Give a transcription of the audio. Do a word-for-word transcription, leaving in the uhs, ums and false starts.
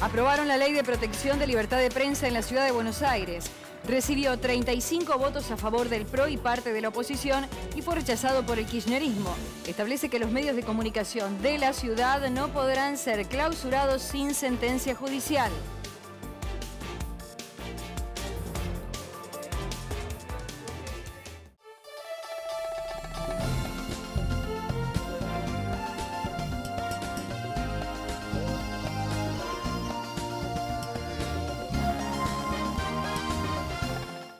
Aprobaron la Ley de Protección de Libertad de Prensa en la Ciudad de Buenos Aires. Recibió treinta y cinco votos a favor del P R O y parte de la oposición y fue rechazado por el kirchnerismo. Establece que los medios de comunicación de la ciudad no podrán ser clausurados sin sentencia judicial.